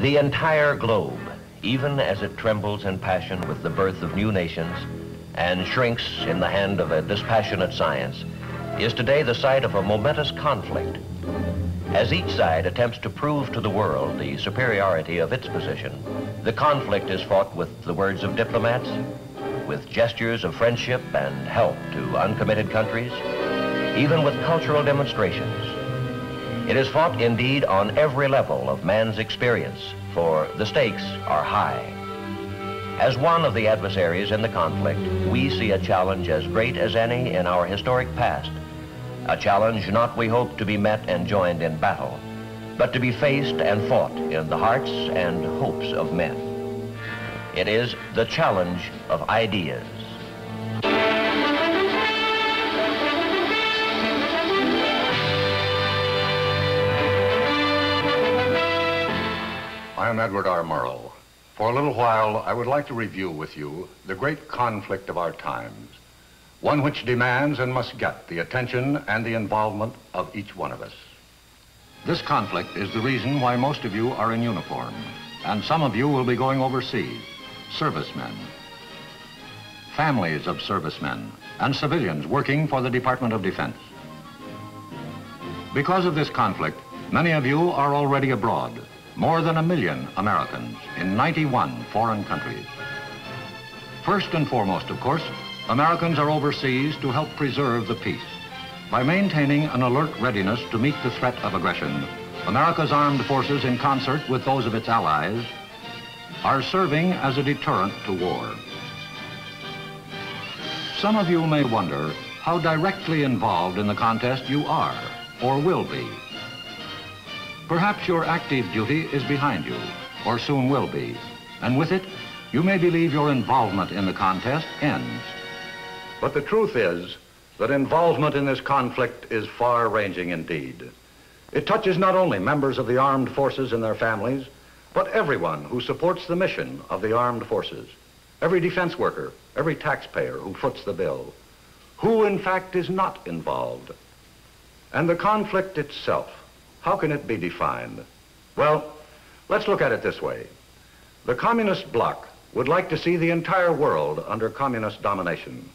The entire globe, even as it trembles in passion with the birth of new nations and shrinks in the hand of a dispassionate science, is today the site of a momentous conflict. As each side attempts to prove to the world the superiority of its position, the conflict is fought with the words of diplomats, with gestures of friendship and help to uncommitted countries, even with cultural demonstrations. It is fought indeed on every level of man's experience, for the stakes are high. As one of the adversaries in the conflict, we see a challenge as great as any in our historic past, a challenge not, we hope, to be met and joined in battle, but to be faced and fought in the hearts and hopes of men. It is the challenge of ideas. I am Edward R. Murrow. For a little while, I would like to review with you the great conflict of our times, one which demands and must get the attention and the involvement of each one of us. This conflict is the reason why most of you are in uniform, and some of you will be going overseas, servicemen, families of servicemen, and civilians working for the Department of Defense. Because of this conflict, many of you are already abroad. More than 1 million Americans in 91 foreign countries. First and foremost, of course, Americans are overseas to help preserve the peace. By maintaining an alert readiness to meet the threat of aggression, America's armed forces, in concert with those of its allies, are serving as a deterrent to war. Some of you may wonder how directly involved in the contest you are or will be. Perhaps your active duty is behind you, or soon will be, and with it, you may believe your involvement in the contest ends. But the truth is that involvement in this conflict is far-ranging indeed. It touches not only members of the armed forces and their families, but everyone who supports the mission of the armed forces, every defense worker, every taxpayer who foots the bill, who in fact is not involved. And the conflict itself, how can it be defined? Well, let's look at it this way. The communist bloc would like to see the entire world under communist domination.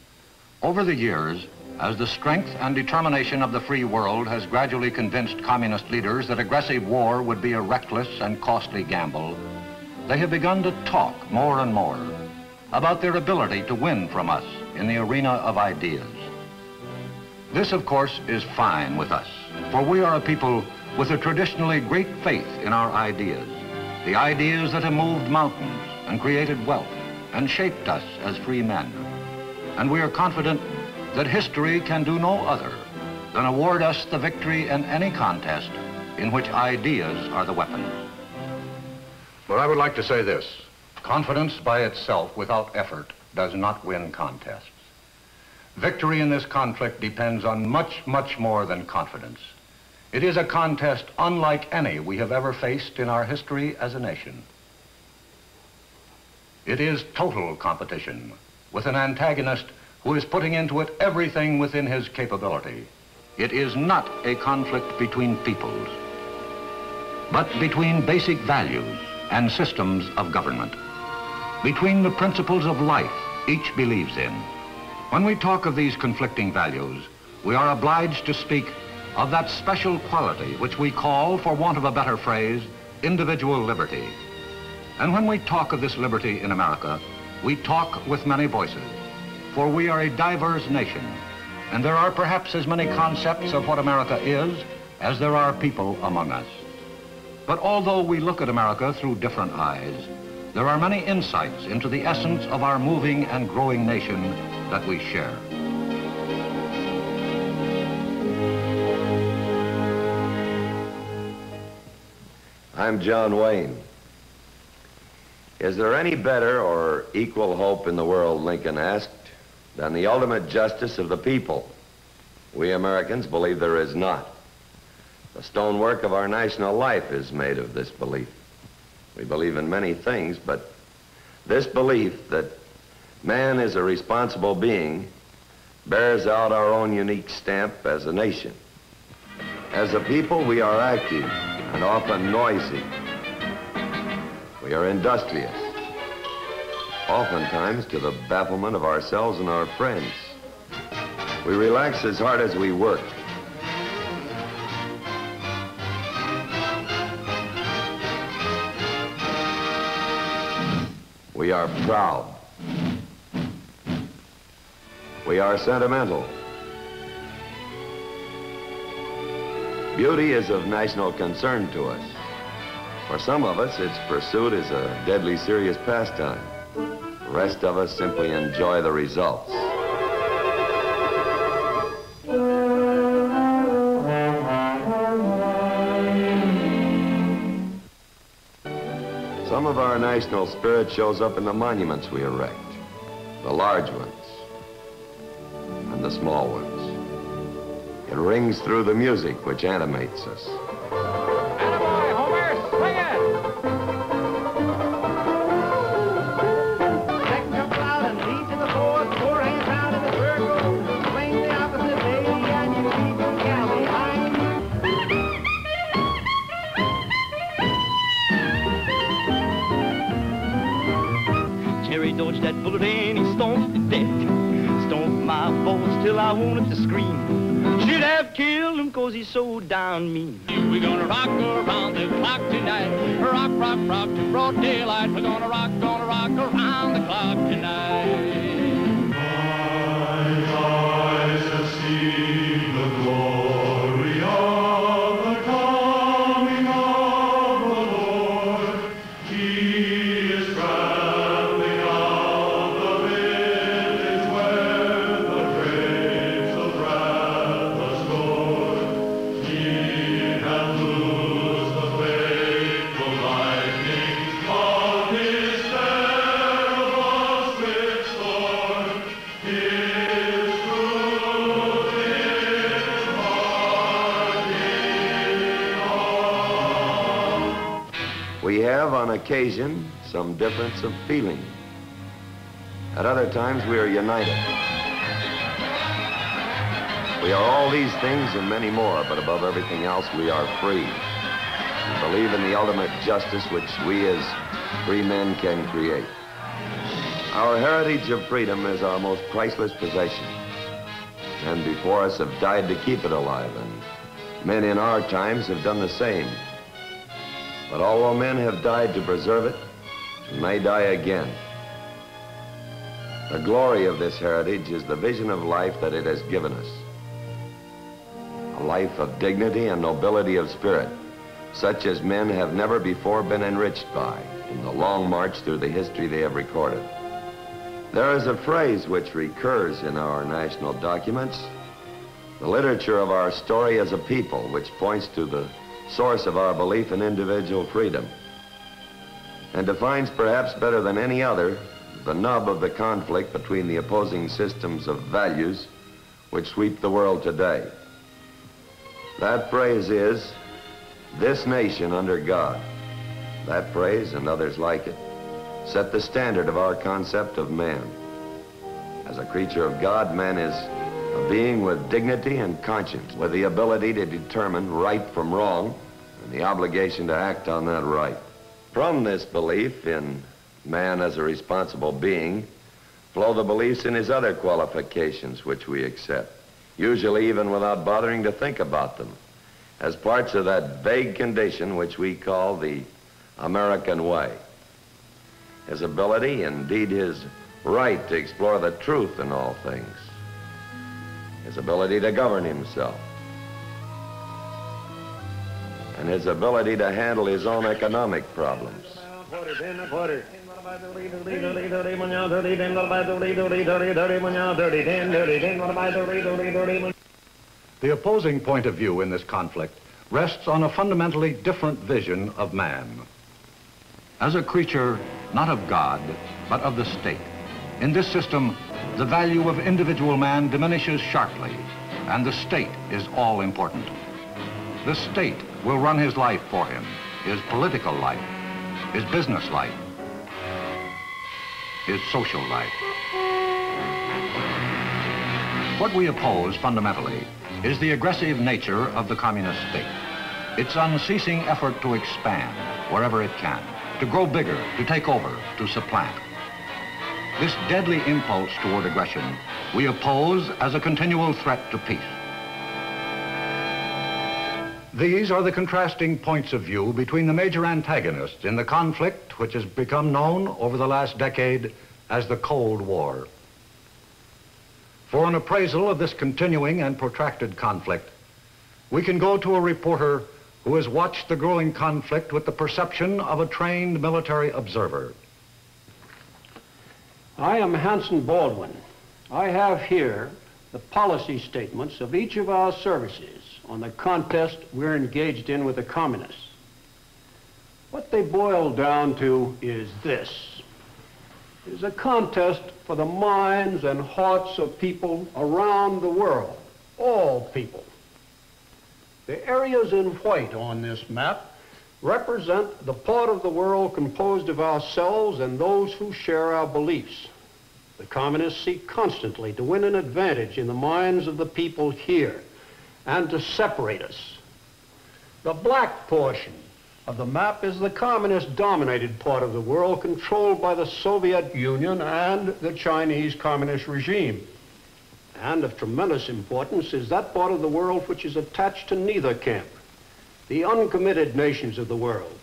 Over the years, as the strength and determination of the free world has gradually convinced communist leaders that aggressive war would be a reckless and costly gamble, they have begun to talk more and more about their ability to win from us in the arena of ideas. This, of course, is fine with us, for we are a people with a traditionally great faith in our ideas, the ideas that have moved mountains and created wealth and shaped us as free men. And we are confident that history can do no other than award us the victory in any contest in which ideas are the weapon. But I would like to say this. Confidence by itself without effort does not win contests. Victory in this conflict depends on much, much more than confidence. It is a contest unlike any we have ever faced in our history as a nation. It is total competition with an antagonist who is putting into it everything within his capability. It is not a conflict between peoples, but between basic values and systems of government, between the principles of life each believes in. When we talk of these conflicting values, we are obliged to speak of that special quality which we call, for want of a better phrase, individual liberty. And when we talk of this liberty in America, we talk with many voices, for we are a diverse nation, and there are perhaps as many concepts of what America is as there are people among us. But although we look at America through different eyes, there are many insights into the essence of our moving and growing nation that we share. I'm John Wayne. Is there any better or equal hope in the world, Lincoln asked, than the ultimate justice of the people? We Americans believe there is not. The stonework of our national life is made of this belief. We believe in many things, but this belief that man is a responsible being bears out our own unique stamp as a nation. As a people, we are active and often noisy. We are industrious, oftentimes to the bafflement of ourselves and our friends. We relax as hard as we work. We are proud. We are sentimental. Beauty is of national concern to us. For some of us, its pursuit is a deadly serious pastime. The rest of us simply enjoy the results. Some of our national spirit shows up in the monuments we erect, the large ones and the small ones. It rings through the music which animates us. That bullet and he stomped to death. Stomped my voice till I wanted to scream. Should have killed him cause he's so down mean. We're gonna rock around the clock tonight. Rock, rock, rock to broad daylight. We're gonna rock around the clock tonight. My eyes have seen the glory of the coming of the Lord. He is right. On occasion, some difference of feeling. At other times, we are united. We are all these things and many more, but above everything else, we are free. We believe in the ultimate justice which we as free men can create. Our heritage of freedom is our most priceless possession. Men before us have died to keep it alive, and men in our times have done the same. But although men have died to preserve it, we may die again. The glory of this heritage is the vision of life that it has given us. A life of dignity and nobility of spirit, such as men have never before been enriched by in the long march through the history they have recorded. There is a phrase which recurs in our national documents, the literature of our story as a people, which points to the source of our belief in individual freedom, and defines perhaps better than any other the nub of the conflict between the opposing systems of values which sweep the world today. That phrase is, "This nation under God." That phrase and others like it set the standard of our concept of man. As a creature of God, man is a being with dignity and conscience, with the ability to determine right from wrong and the obligation to act on that right. From this belief in man as a responsible being flow the beliefs in his other qualifications which we accept, usually even without bothering to think about them, as parts of that vague condition which we call the American way. His ability, indeed his right, to explore the truth in all things. His ability to govern himself, and his ability to handle his own economic problems. The opposing point of view in this conflict rests on a fundamentally different vision of man. As a creature, not of God, but of the state, in this system, the value of individual man diminishes sharply, and the state is all important. The state will run his life for him, his political life, his business life, his social life. What we oppose fundamentally is the aggressive nature of the communist state, its unceasing effort to expand wherever it can. to grow bigger, to take over, to supplant. This deadly impulse toward aggression we oppose as a continual threat to peace. These are the contrasting points of view between the major antagonists in the conflict which has become known over the last decade as the Cold War. For an appraisal of this continuing and protracted conflict, we can go to a reporter who has watched the growing conflict with the perception of a trained military observer. I am Hansen Baldwin. I have here the policy statements of each of our services on the contest we're engaged in with the Communists. What they boil down to is this. It is a contest for the minds and hearts of people around the world, all people. The areas in white on this map represent the part of the world composed of ourselves and those who share our beliefs. The Communists seek constantly to win an advantage in the minds of the people here and to separate us. The black portion of the map is the Communist-dominated part of the world controlled by the Soviet Union and the Chinese Communist regime. And of tremendous importance is that part of the world which is attached to neither camp. The uncommitted nations of the world,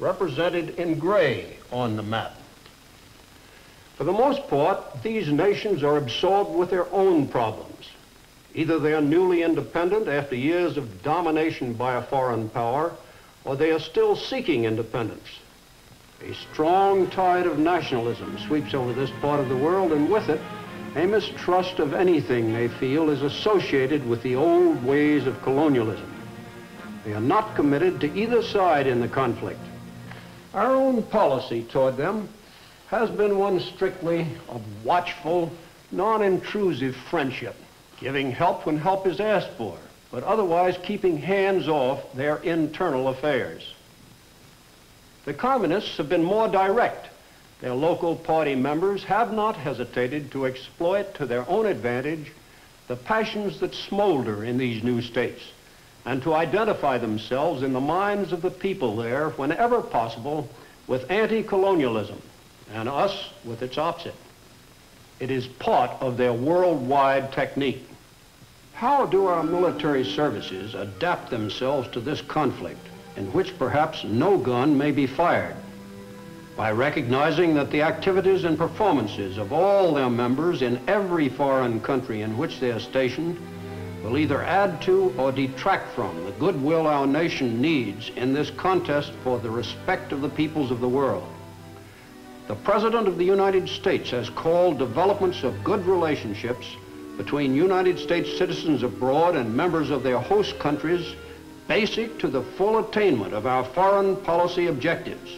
represented in gray on the map. For the most part, these nations are absorbed with their own problems. Either they are newly independent after years of domination by a foreign power, or they are still seeking independence. A strong tide of nationalism sweeps over this part of the world, and with it, a mistrust of anything they feel is associated with the old ways of colonialism. They are not committed to either side in the conflict. Our own policy toward them has been one strictly of watchful, non-intrusive friendship, giving help when help is asked for, but otherwise keeping hands off their internal affairs. The Communists have been more direct. Their local party members have not hesitated to exploit to their own advantage the passions that smolder in these new states, and to identify themselves in the minds of the people there, whenever possible, with anti-colonialism, and us with its opposite. It is part of their worldwide technique. How do our military services adapt themselves to this conflict, in which perhaps no gun may be fired? By recognizing that the activities and performances of all their members in every foreign country in which they are stationed will either add to or detract from the goodwill our nation needs in this contest for the respect of the peoples of the world. The President of the United States has called developments of good relationships between United States citizens abroad and members of their host countries basic to the full attainment of our foreign policy objectives.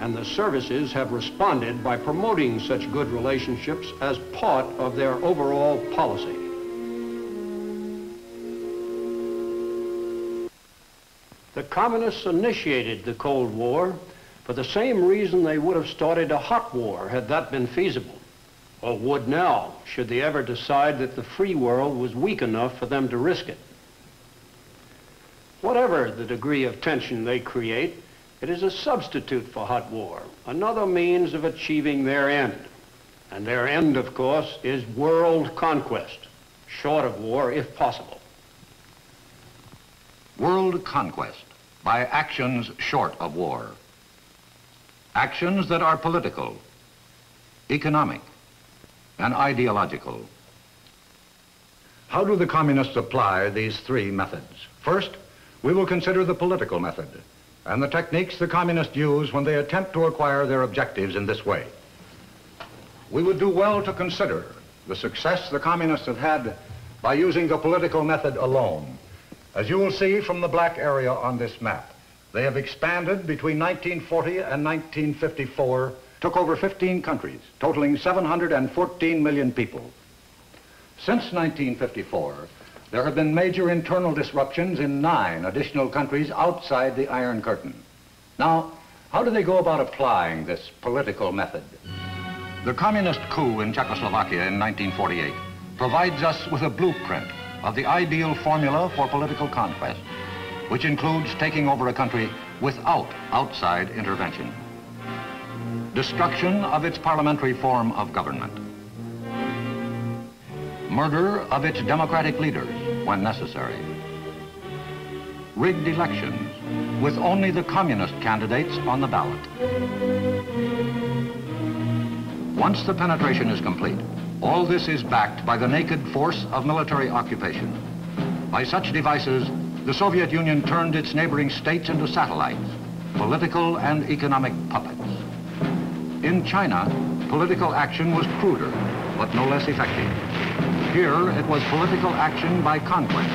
And the services have responded by promoting such good relationships as part of their overall policy. The Communists initiated the Cold War for the same reason they would have started a hot war had that been feasible, or would now, should they ever decide that the free world was weak enough for them to risk it. Whatever the degree of tension they create, it is a substitute for hot war, another means of achieving their end. And their end, of course, is world conquest, short of war if possible. World conquest by actions short of war. Actions that are political, economic, and ideological. How do the Communists apply these three methods? First, we will consider the political method and the techniques the Communists use when they attempt to acquire their objectives in this way. We would do well to consider the success the Communists have had by using the political method alone. As you will see from the black area on this map, they have expanded between 1940 and 1954, took over 15 countries, totaling 714 million people. Since 1954, there have been major internal disruptions in 9 additional countries outside the Iron Curtain. Now, how do they go about applying this political method? The communist coup in Czechoslovakia in 1948 provides us with a blueprint of the ideal formula for political conquest, which includes taking over a country without outside intervention. Destruction of its parliamentary form of government. Murder of its democratic leaders when necessary. Rigged elections with only the communist candidates on the ballot. Once the penetration is complete, all this is backed by the naked force of military occupation. By such devices, the Soviet Union turned its neighboring states into satellites, political and economic puppets. In China, political action was cruder, but no less effective. Here, it was political action by conquest.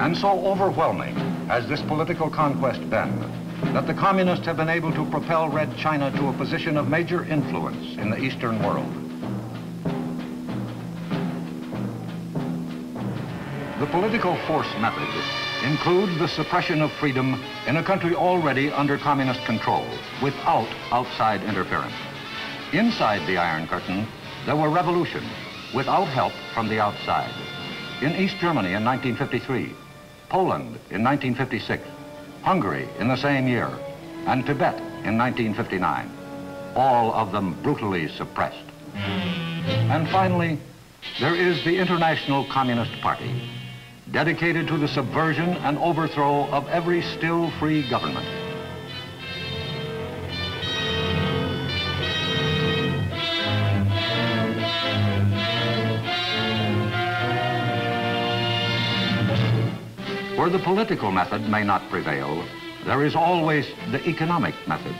And so overwhelming has this political conquest been, that the communists have been able to propel Red China to a position of major influence in the Eastern world. The political force method includes the suppression of freedom in a country already under communist control, without outside interference. Inside the Iron Curtain, there were revolutions without help from the outside. In East Germany in 1953, Poland in 1956, Hungary in the same year, and Tibet in 1959. All of them brutally suppressed. And finally, there is the International Communist Party, dedicated to the subversion and overthrow of every still free government. Where the political method may not prevail, there is always the economic method.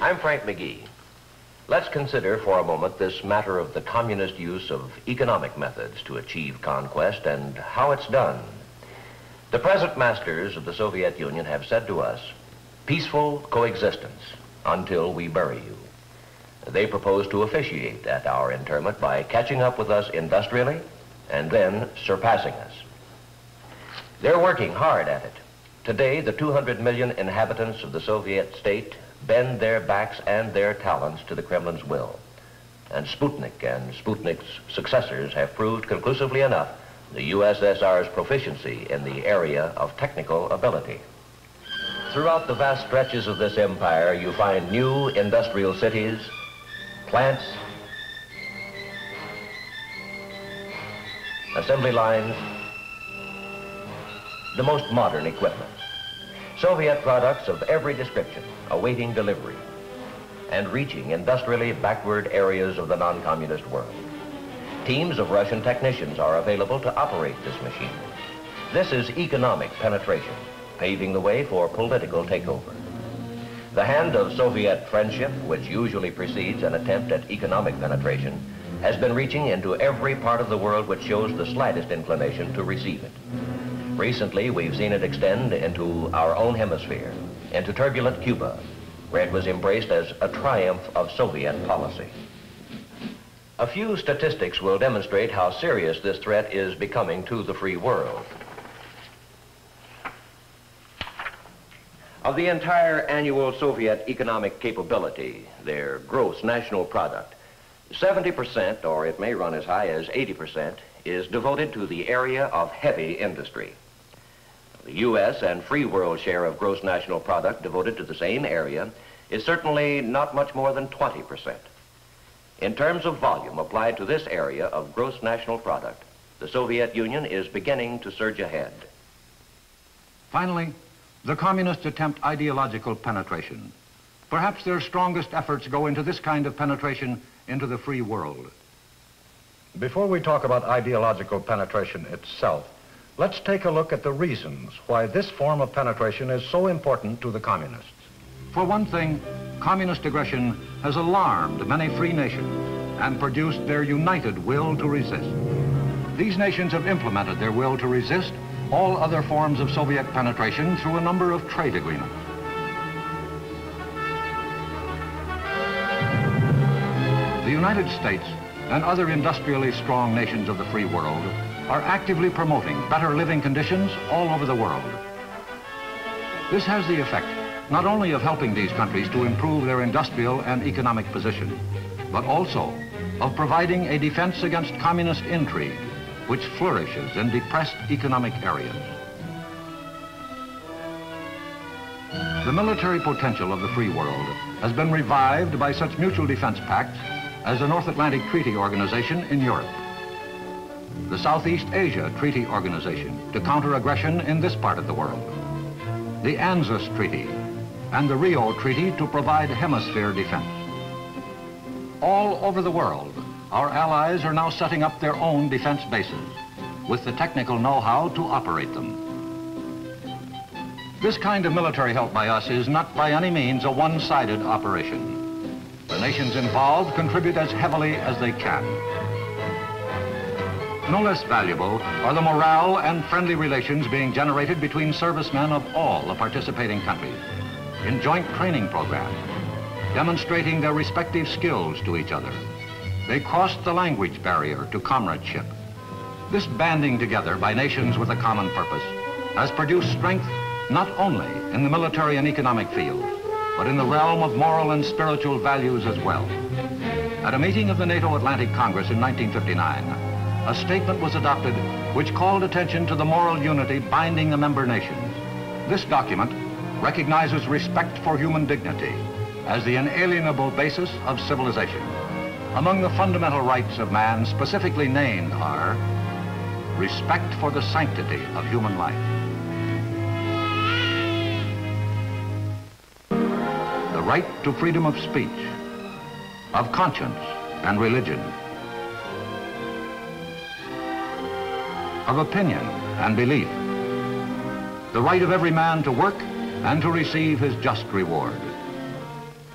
I'm Frank McGee. Let's consider for a moment this matter of the communist use of economic methods to achieve conquest and how it's done. The present masters of the Soviet Union have said to us, peaceful coexistence until we bury you. They propose to officiate at our interment by catching up with us industrially and then surpassing us. They're working hard at it. Today, the 200 million inhabitants of the Soviet state bend their backs and their talents to the Kremlin's will. And Sputnik and Sputnik's successors have proved conclusively enough the USSR's proficiency in the area of technical ability. Throughout the vast stretches of this empire, you find new industrial cities, plants, assembly lines, the most modern equipment. Soviet products of every description awaiting delivery and reaching industrially backward areas of the non-communist world. Teams of Russian technicians are available to operate this machine. This is economic penetration, paving the way for political takeover. The hand of Soviet friendship, which usually precedes an attempt at economic penetration, has been reaching into every part of the world which shows the slightest inclination to receive it. Recently, we've seen it extend into our own hemisphere, into turbulent Cuba, where it was embraced as a triumph of Soviet policy. A few statistics will demonstrate how serious this threat is becoming to the free world. Of the entire annual Soviet economic capability, their gross national product, 70%, or it may run as high as 80%, is devoted to the area of heavy industry. The U.S. and free world share of gross national product devoted to the same area is certainly not much more than 20%. In terms of volume applied to this area of gross national product, the Soviet Union is beginning to surge ahead. Finally, the communists attempt ideological penetration. Perhaps their strongest efforts go into this kind of penetration into the free world. Before we talk about ideological penetration itself, let's take a look at the reasons why this form of penetration is so important to the communists. For one thing, communist aggression has alarmed many free nations and produced their united will to resist. These nations have implemented their will to resist all other forms of Soviet penetration through a number of trade agreements. The United States and other industrially strong nations of the free world are actively promoting better living conditions all over the world. This has the effect not only of helping these countries to improve their industrial and economic position, but also of providing a defense against communist intrigue, which flourishes in depressed economic areas. The military potential of the free world has been revived by such mutual defense pacts as the North Atlantic Treaty Organization in Europe, the Southeast Asia Treaty Organization to counter aggression in this part of the world, the ANZUS Treaty, and the Rio Treaty to provide hemisphere defense. All over the world, our allies are now setting up their own defense bases with the technical know-how to operate them. This kind of military help by us is not by any means a one-sided operation. The nations involved contribute as heavily as they can. No less valuable are the morale and friendly relations being generated between servicemen of all the participating countries in joint training programs, demonstrating their respective skills to each other. They crossed the language barrier to comradeship. This banding together by nations with a common purpose has produced strength not only in the military and economic fields, but in the realm of moral and spiritual values as well. At a meeting of the NATO Atlantic Congress in 1959, a statement was adopted which called attention to the moral unity binding the member nations. This document recognizes respect for human dignity as the inalienable basis of civilization. Among the fundamental rights of man specifically named are respect for the sanctity of human life, the right to freedom of speech, of conscience and religion, of opinion and belief, the right of every man to work and to receive his just reward,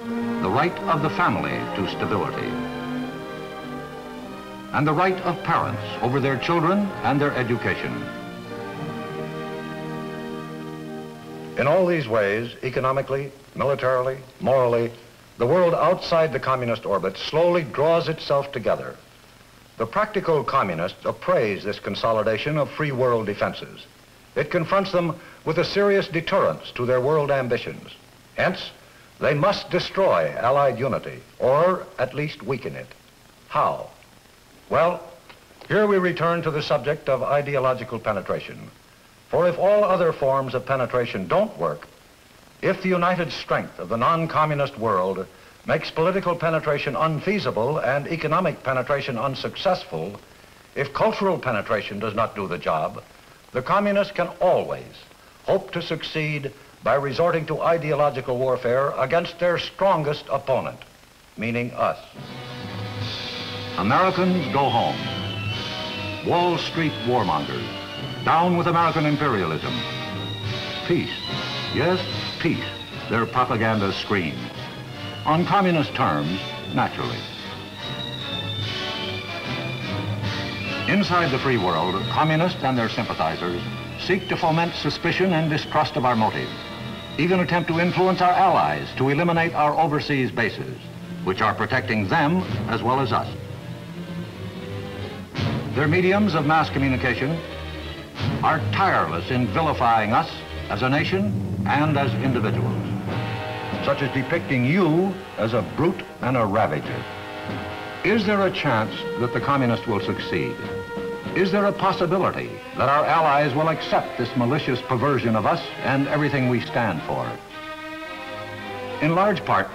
the right of the family to stability, and the right of parents over their children and their education. In all these ways, economically, militarily, morally, the world outside the communist orbit slowly draws itself together. The practical communists appraise this consolidation of free world defenses. It confronts them with a serious deterrence to their world ambitions. Hence, they must destroy Allied unity, or at least weaken it. How? Well, here we return to the subject of ideological penetration. For if all other forms of penetration don't work, if the united strength of the non-communist world makes political penetration unfeasible and economic penetration unsuccessful, if cultural penetration does not do the job, the communists can always hope to succeed by resorting to ideological warfare against their strongest opponent, meaning us. Americans go home. Wall Street warmongers. Down with American imperialism. Peace. Yes, peace, their propaganda screams. On communist terms, naturally. Inside the free world, communists and their sympathizers seek to foment suspicion and distrust of our motives, even attempt to influence our allies to eliminate our overseas bases, which are protecting them as well as us. Their mediums of mass communication are tireless in vilifying us as a nation and as individuals, such as depicting you as a brute and a ravager. Is there a chance that the communists will succeed? Is there a possibility that our allies will accept this malicious perversion of us and everything we stand for? In large part,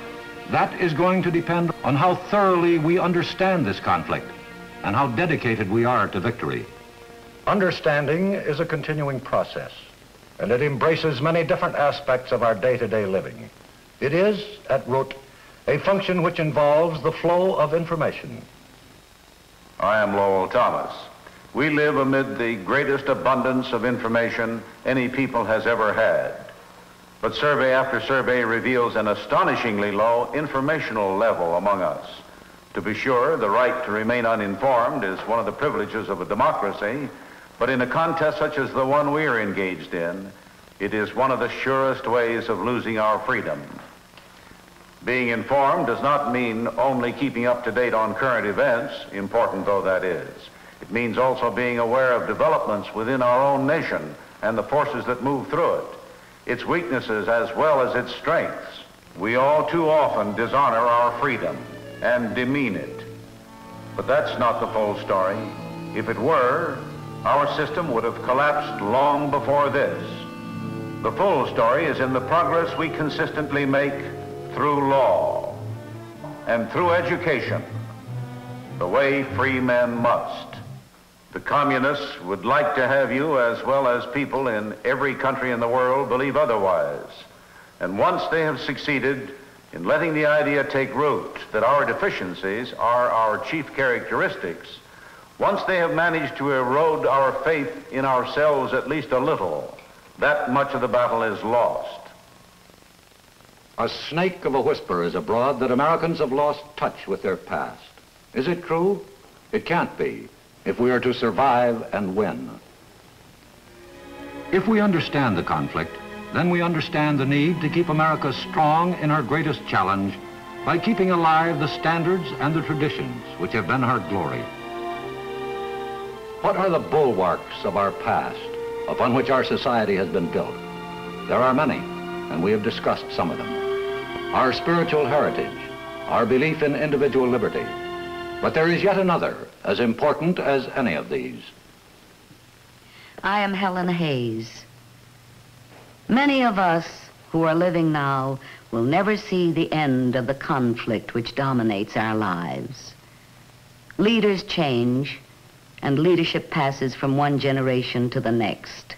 that is going to depend on how thoroughly we understand this conflict and how dedicated we are to victory. Understanding is a continuing process, and it embraces many different aspects of our day-to-day living. It is, at root, a function which involves the flow of information. I am Lowell Thomas. We live amid the greatest abundance of information any people has ever had. But survey after survey reveals an astonishingly low informational level among us. To be sure, the right to remain uninformed is one of the privileges of a democracy, but in a contest such as the one we are engaged in, it is one of the surest ways of losing our freedom. Being informed does not mean only keeping up to date on current events, important though that is. It means also being aware of developments within our own nation and the forces that move through it. its weaknesses as well as its strengths, we all too often dishonor our freedom and demean it. But that's not the full story. If it were, our system would have collapsed long before this. The full story is in the progress we consistently make through law and through education, the way free men must. The communists would like to have you, as well as people in every country in the world, believe otherwise. And once they have succeeded in letting the idea take root that our deficiencies are our chief characteristics, once they have managed to erode our faith in ourselves at least a little, that much of the battle is lost. A snake of a whisper is abroad that Americans have lost touch with their past. Is it true? It can't be, if we are to survive and win. If we understand the conflict, then we understand the need to keep America strong in her greatest challenge by keeping alive the standards and the traditions which have been her glory. What are the bulwarks of our past upon which our society has been built? There are many, and we have discussed some of them. Our spiritual heritage, our belief in individual liberty. But there is yet another as important as any of these. I am Helen Hayes. Many of us who are living now will never see the end of the conflict which dominates our lives. Leaders change, and leadership passes from one generation to the next.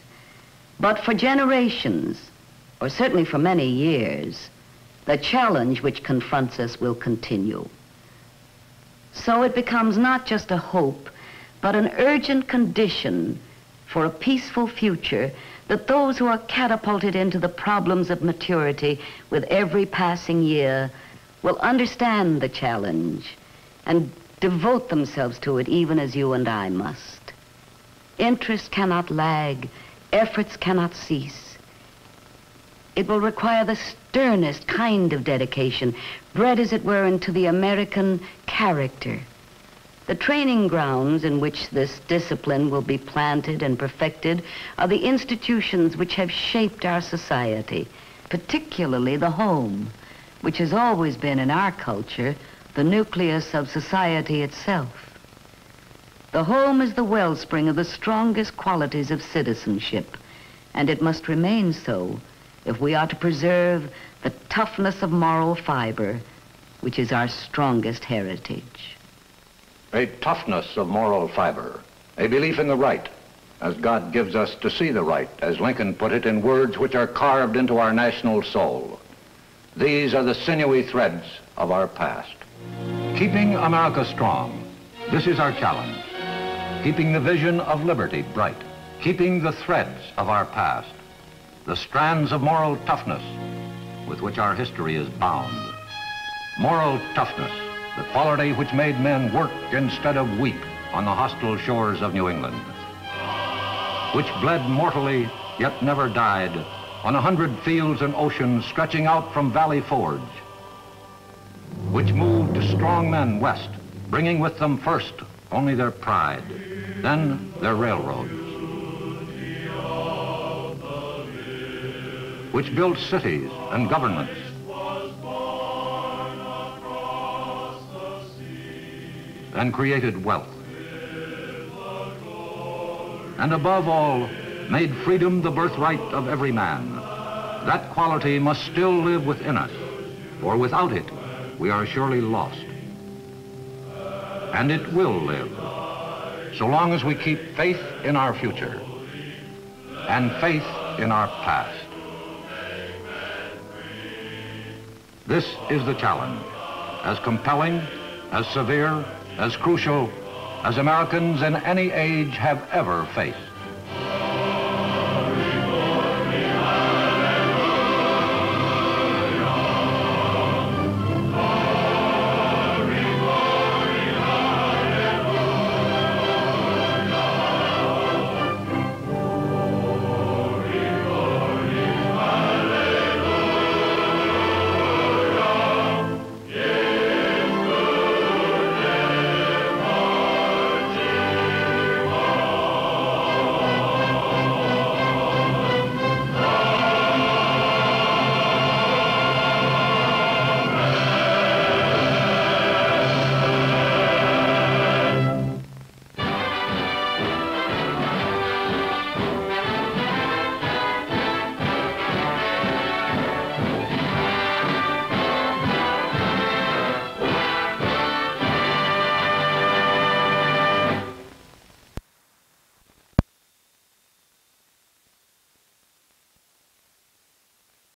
But for generations, or certainly for many years, the challenge which confronts us will continue. So it becomes not just a hope, but an urgent condition for a peaceful future that those who are catapulted into the problems of maturity with every passing year will understand the challenge and devote themselves to it, even as you and I must. Interest cannot lag, efforts cannot cease. It will require the sternest kind of dedication, bred, as it were, into the American character. The training grounds in which this discipline will be planted and perfected are the institutions which have shaped our society, particularly the home, which has always been, in our culture, the nucleus of society itself. The home is the wellspring of the strongest qualities of citizenship, and it must remain so if we are to preserve the toughness of moral fiber, which is our strongest heritage. A toughness of moral fiber, a belief in the right, as God gives us to see the right, as Lincoln put it in words which are carved into our national soul. These are the sinewy threads of our past. Keeping America strong, this is our challenge. Keeping the vision of liberty bright, keeping the threads of our past, the strands of moral toughness with which our history is bound. Moral toughness, the quality which made men work instead of weep on the hostile shores of New England, which bled mortally yet never died on 100 fields and oceans stretching out from Valley Forge, which moved strong men west, bringing with them first only their pride, then their railroads, which built cities and governments, and created wealth, and above all, made freedom the birthright of every man. That quality must still live within us, for without it, we are surely lost. And it will live, so long as we keep faith in our future and faith in our past. This is the challenge, as compelling, as severe, as crucial as Americans in any age have ever faced.